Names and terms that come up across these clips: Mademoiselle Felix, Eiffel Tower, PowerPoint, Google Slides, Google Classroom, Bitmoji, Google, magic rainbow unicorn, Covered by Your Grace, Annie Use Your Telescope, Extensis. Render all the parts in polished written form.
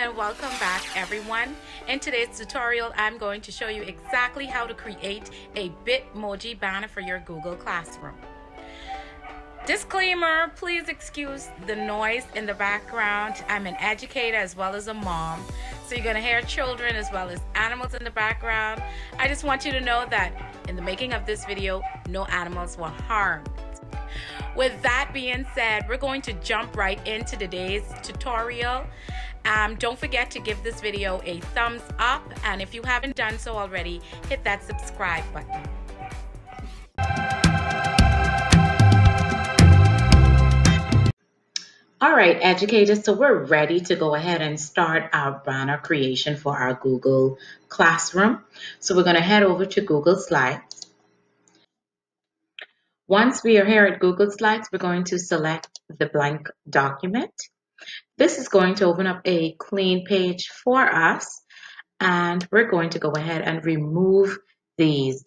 And welcome back everyone. In today's tutorial, I'm going to show you exactly how to create a Bitmoji banner for your Google Classroom. Disclaimer, please excuse the noise in the background. I'm an educator as well as a mom, so you're gonna hear children as well as animals in the background. I just want you to know that in the making of this video, no animals were harmed. With that being said, we're going to jump right into today's tutorial. Don't forget to give this video a thumbs up, and if you haven't done so already, hit that subscribe button. All right, educators, so we're ready to go ahead and start our banner creation for our Google Classroom. So we're going to head over to Google Slides. Once we are here at Google Slides, we're going to select the blank document. This is going to open up a clean page for us, and we're going to go ahead and remove these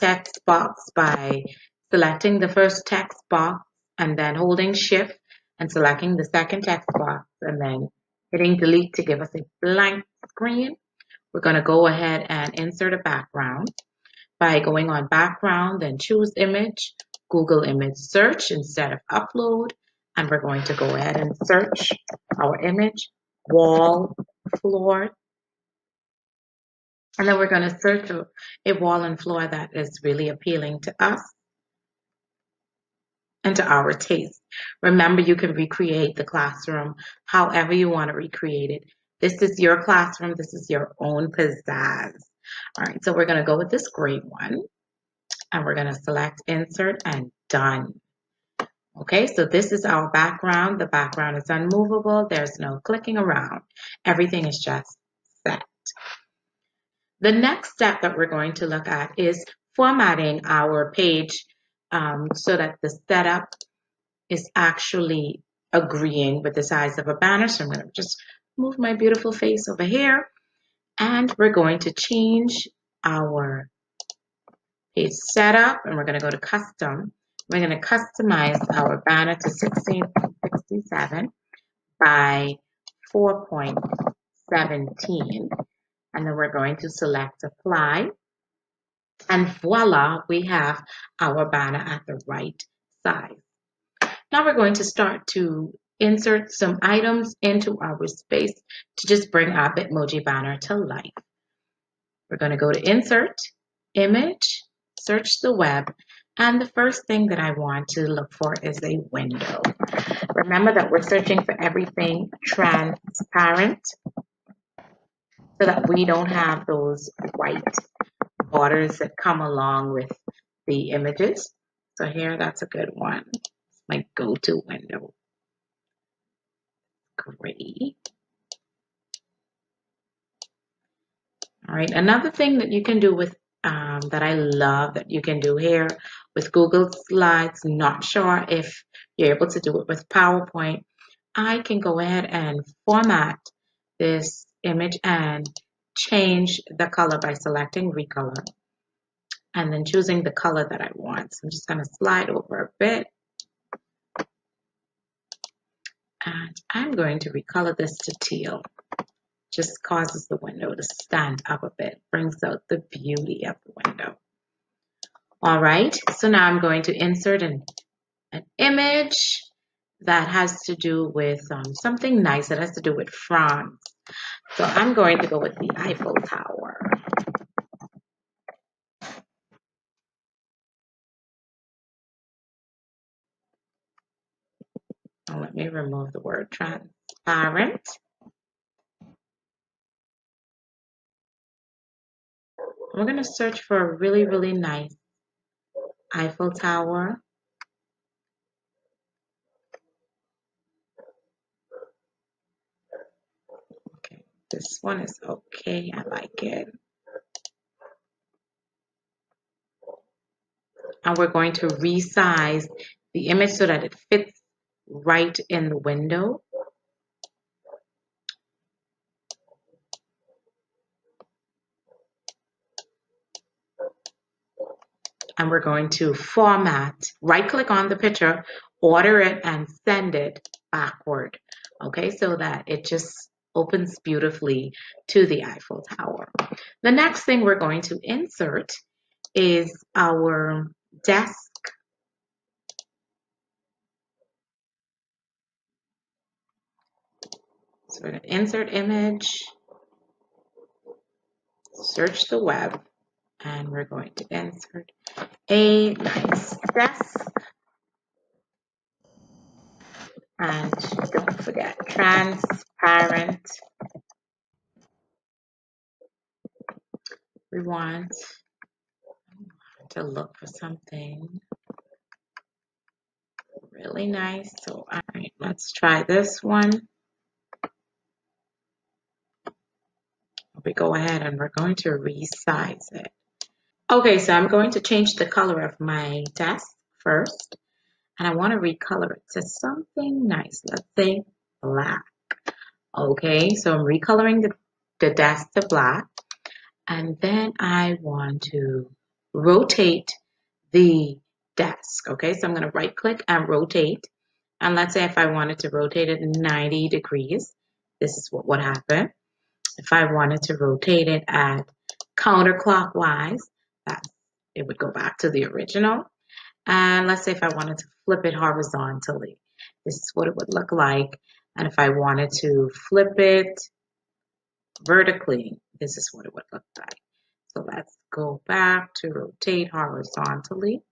text box by selecting the first text box and then holding shift and selecting the second text box and then hitting delete to give us a blank screen. We're going to go ahead and insert a background by going on background, then choose image, Google image search instead of upload. And we're going to go ahead and search our image, wall, floor. And then we're going to search a wall and floor that is really appealing to us and to our taste. Remember, you can recreate the classroom however you want to recreate it. This is your classroom. This is your own pizzazz. All right, so we're going to go with this gray one. And we're going to select insert and done. Okay, so this is our background. The background is unmovable. There's no clicking around. Everything is just set. The next step that we're going to look at is formatting our page so that the setup is actually agreeing with the size of a banner. So I'm going to just move my beautiful face over here, and we're going to change our page setup, and we're going to go to custom. We're going to customize our banner to 1667 by 4.17. And then we're going to select apply. And voila, we have our banner at the right size. Now we're going to start to insert some items into our space to just bring our Bitmoji banner to life. We're going to go to insert, image, search the web. And the first thing that I want to look for is a window. Remember that we're searching for everything transparent so that we don't have those white borders that come along with the images. So here, that's a good one. It's my go-to window. Great. All right, another thing that you can do with that I love that you can do here with Google Slides. Not sure if you're able to do it with PowerPoint. I can go ahead and format this image and change the color by selecting recolor and then choosing the color that I want. So I'm just going to slide over a bit, and I'm going to recolor this to teal. Just causes the window to stand up a bit, brings out the beauty of the window. All right, so now I'm going to insert an image that has to do with something nice, that has to do with France. So I'm going to go with the Eiffel Tower. Now let me remove the word transparent. We're going to search for a really, really nice Eiffel Tower. Okay, this one is okay. I like it. And we're going to resize the image so that it fits right in the window. And we're going to format, right-click on the picture, order it, and send it backward, okay, so that it just opens beautifully to the Eiffel Tower. The next thing we're going to insert is our desk. So we're going to insert image, search the web, and we're going to insert a nice desk. And don't forget, transparent. We want to look for something really nice. So, all right, let's try this one. We go ahead and we're going to resize it. Okay, so I'm going to change the color of my desk first. And I want to recolor it to something nice. Let's say black. Okay, so I'm recoloring the desk to black. And then I want to rotate the desk. Okay, so I'm going to right click and rotate. And let's say if I wanted to rotate it 90 degrees, this is what would happen. If I wanted to rotate it at counterclockwise, it would go back to the original. And let's say if I wanted to flip it horizontally, this is what it would look like. And if I wanted to flip it vertically, this is what it would look like. So let's go back to rotate horizontally.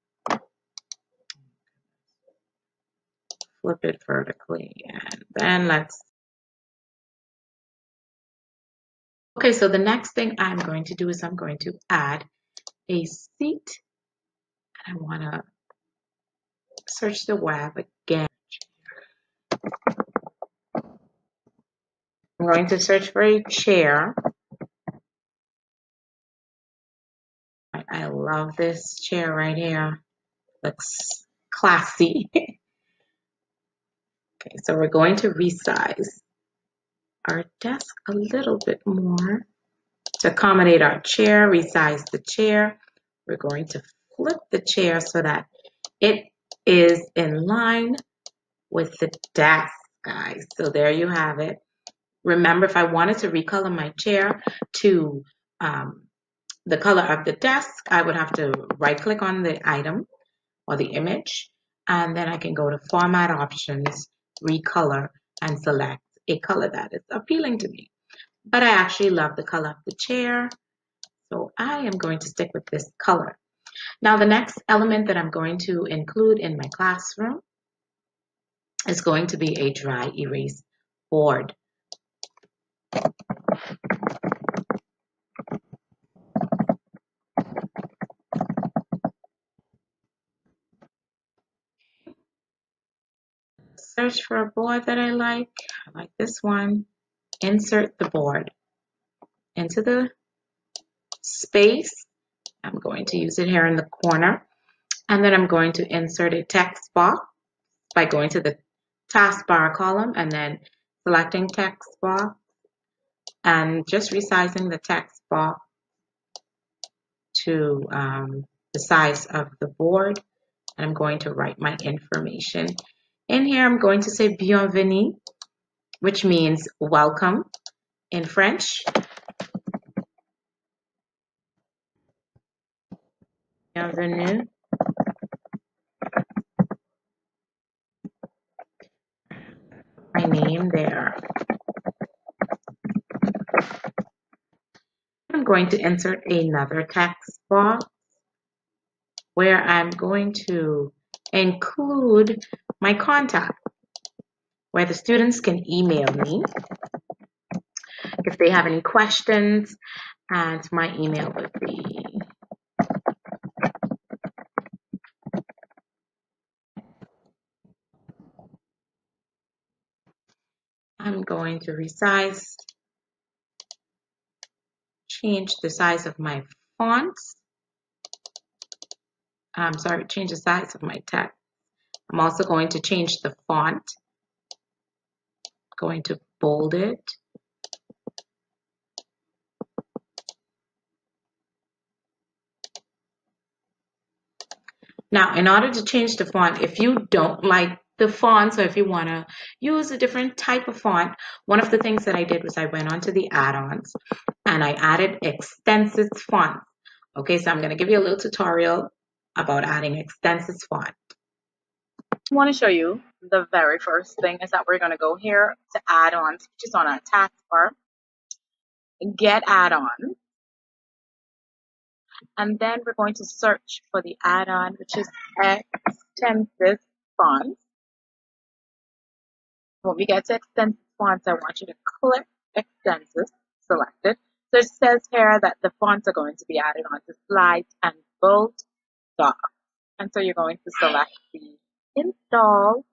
Flip it vertically. And then let's. Okay, so the next thing I'm going to do is I'm going to add a seat. And I want to search the web again. I'm going to search for a chair. I love this chair right here. Looks classy. Okay, so we're going to resize our desk a little bit more to accommodate our chair, resize the chair. We're going to flip the chair so that it is in line with the desk, guys. So there you have it. Remember, if I wanted to recolor my chair to the color of the desk, I would have to right click on the item or the image, and then I can go to Format Options, Recolor, and select a color that is appealing to me. But I actually love the color of the chair, so I am going to stick with this color. Now, the next element that I'm going to include in my classroom is going to be a dry erase board. Search for a board that I like this one. Insert the board into the space. I'm going to use it here in the corner, and then I'm going to insert a text box by going to the taskbar column and then selecting text box and just resizing the text box to the size of the board. And I'm going to write my information in here. I'm going to say bienvenue, which means welcome in French. Bienvenue. My name there. I'm going to insert another text box where I'm going to include my contact, where the students can email me if they have any questions, and my email would be I'm going to resize, change the size of my fonts. I'm sorry, change the size of my text. I'm also going to change the font. I'm going to bold it. Now, in order to change the font, if you don't like the fonts, or if you want to use a different type of font. One of the things that I did was I went onto the add-ons and I added Extensis font. Okay, so I'm going to give you a little tutorial about adding Extensis font. I want to show you the very first thing is that we're going to go here to add-ons, which is on our taskbar, get add-on, and then we're going to search for the add-on, which is Extensis fonts. When we get to Extensis fonts, I want you to click Extensis, select it. So it says here that the fonts are going to be added onto slides and bold docs. And so you're going to select the install.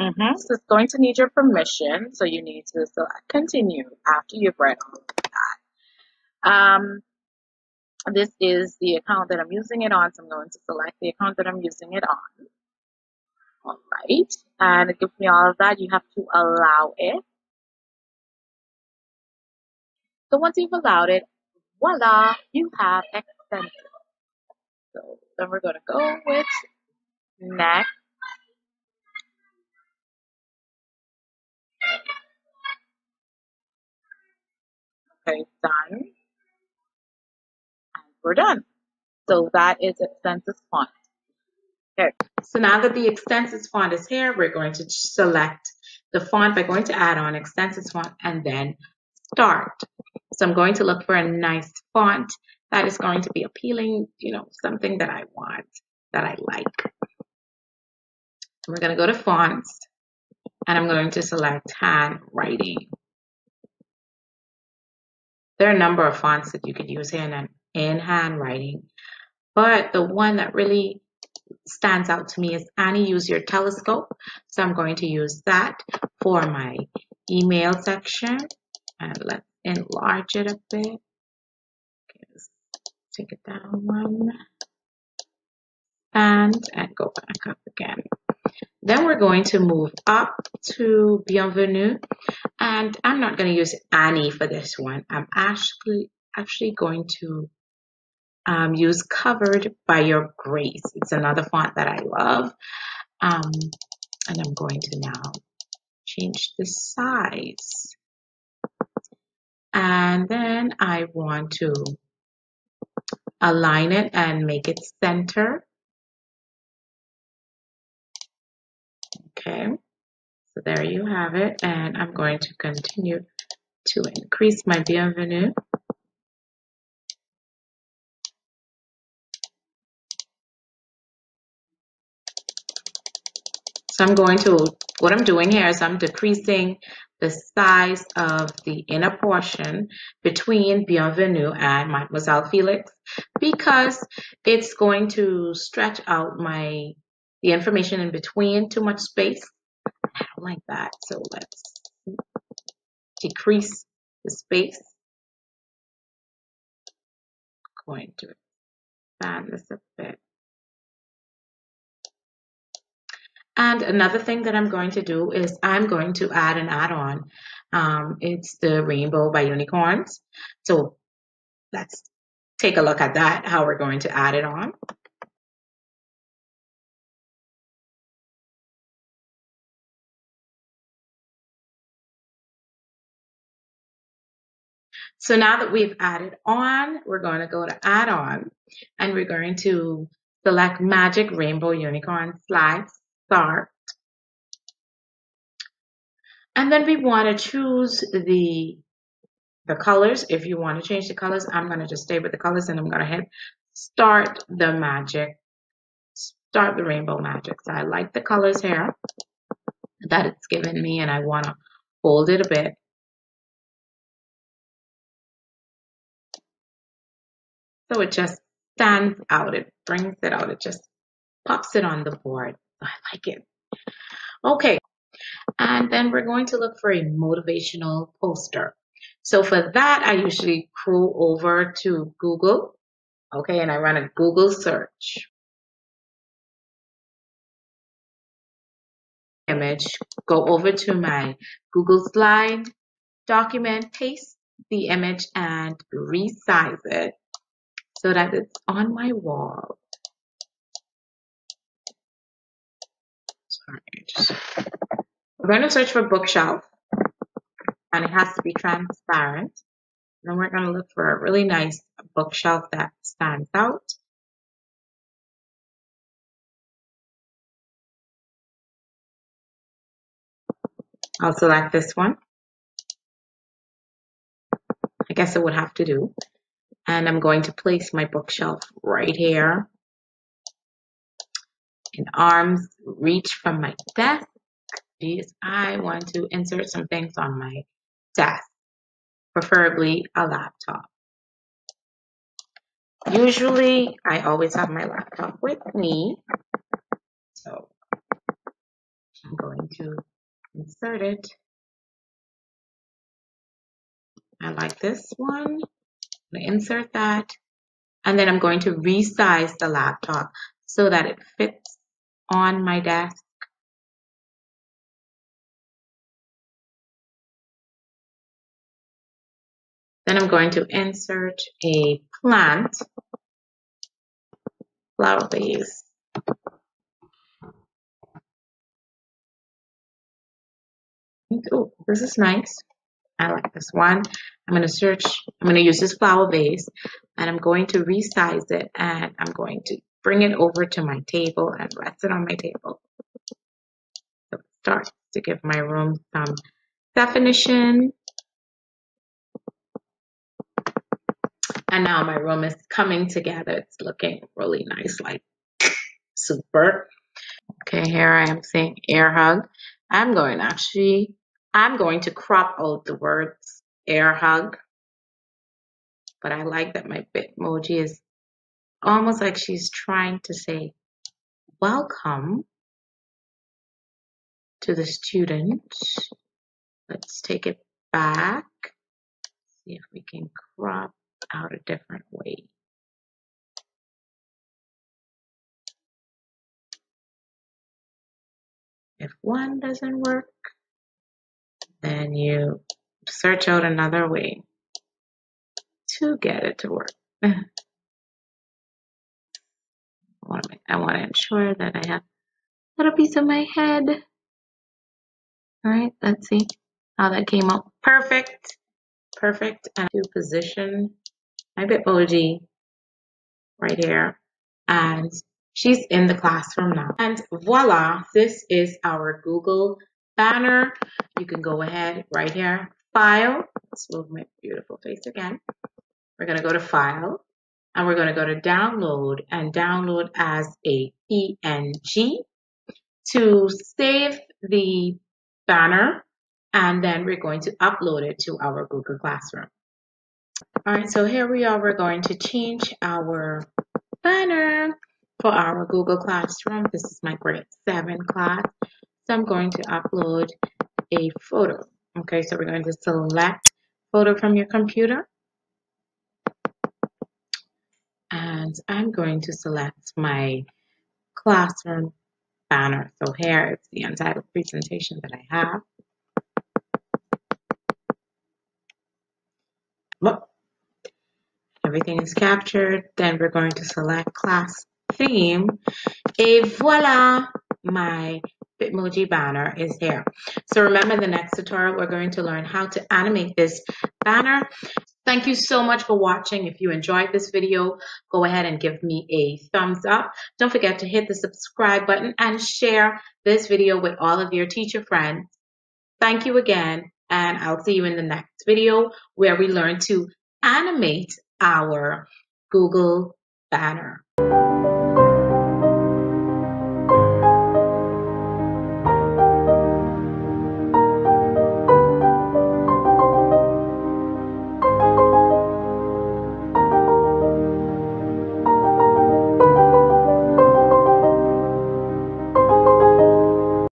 So it's going to need your permission, so you need to select continue after you've read all of that. This is the account that I'm using it on, so I'm going to select the account that I'm using it on. All right, and it gives me all of that. You have to allow it. So once you've allowed it, voila, you have Extensis. So then we're going to go with next. Okay, done. And we're done. So that is Extensis font. Okay, so now that the Extensis font is here, we're going to select the font by going to add on Extensis font and then start. So I'm going to look for a nice font that is going to be appealing, you know, something that I want, that I like. We're going to go to fonts and I'm going to select handwriting. There are a number of fonts that you could use in handwriting, but the one that really stands out to me is Annie Use Your Telescope. So I'm going to use that for my email section. And let's enlarge it a bit. Okay, let's take it down one. And go back up again. Then we're going to move up to Bienvenue. And I'm not going to use Annie for this one. I'm actually going to use Covered by Your Grace. It's another font that I love. And I'm going to now change the size. And then I want to align it and make it center. Okay, so there you have it. And I'm going to continue to increase my Bienvenue. So I'm going to, what I'm doing here is I'm decreasing the size of the inner portion between Bienvenue and Mademoiselle Felix, because it's going to stretch out the information in between too much space. I don't like that, so let's decrease the space. I'm going to expand this a bit. And another thing that I'm going to do is I'm going to add an add-on. It's the Rainbow by Unicorns. So let's take a look at that, how we're going to add it on. So now that we've added on, we're going to go to add-on and we're going to select Magic Rainbow Unicorn Slides. Start. And then we want to choose the colors. If you want to change the colors, I'm going to just stay with the colors and I'm going to hit start the magic, start the rainbow magic. So I like the colors here that it's given me and I want to hold it a bit. So it just stands out. It brings it out. It just pops it on the board. I like it. Okay, and then we're going to look for a motivational poster. So for that, I usually scroll over to Google, okay, and I run a Google search. Image, go over to my Google slide, document, paste the image and resize it so that it's on my wall. We're going to search for bookshelf, and it has to be transparent. And then we're going to look for a really nice bookshelf that stands out. I'll select this one. I guess it would have to do. And I'm going to place my bookshelf right here. In arm's reach from my desk, because I want to insert some things on my desk, preferably a laptop. Usually, I always have my laptop with me, so I'm going to insert it. I like this one. I'm going to insert that, and then I'm going to resize the laptop so that it fits on my desk. Then I'm going to insert a plant, flower vase. Oh, this is nice. I like this one. I'm going to use this flower vase, and I'm going to resize it, and I'm going to bring it over to my table and rest it on my table. So it starts to give my room some definition. And now my room is coming together. It's looking really nice, like super. Okay, here I am saying air hug. I'm going to crop out the words air hug. But I like that my Bitmoji is almost like she's trying to say, welcome to the student. Let's take it back. See if we can crop out a different way. If one doesn't work, then you search out another way to get it to work. I want to ensure that I have a little piece of my head. All right, let's see how that came out. Perfect, perfect. And to position my Bitmoji right here, and she's in the classroom now. And voila, this is our Google banner. You can go ahead right here, file. Let's move my beautiful face again. We're gonna go to file, and we're gonna go to download, and download as a PNG to save the banner, and then we're going to upload it to our Google Classroom. All right, so here we are. We're going to change our banner for our Google Classroom. This is my grade 7 class. So I'm going to upload a photo. Okay, so we're going to select photo from your computer. And I'm going to select my classroom banner. So here is the entire presentation that I have. Look, everything is captured. Then we're going to select class theme. Et voila, my Bitmoji banner is here. So remember, in the next tutorial, we're going to learn how to animate this banner. Thank you so much for watching. If you enjoyed this video, go ahead and give me a thumbs up. Don't forget to hit the subscribe button and share this video with all of your teacher friends. Thank you again, and I'll see you in the next video where we learn to animate our Google banner.